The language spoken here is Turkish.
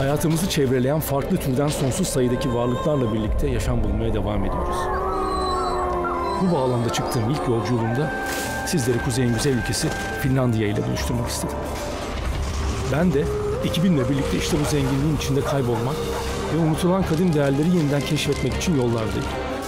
Hayatımızı çevreleyen farklı türden sonsuz sayıdaki varlıklarla birlikte yaşam bulmaya devam ediyoruz. Bu bağlamda çıktığım ilk yolculuğumda sizleri kuzeyin güzel ülkesi Finlandiya ile buluşturmak istedim. Ben de ekibimle birlikte işte bu zenginliğin içinde kaybolmak ve unutulan kadim değerleri yeniden keşfetmek için yollardayım.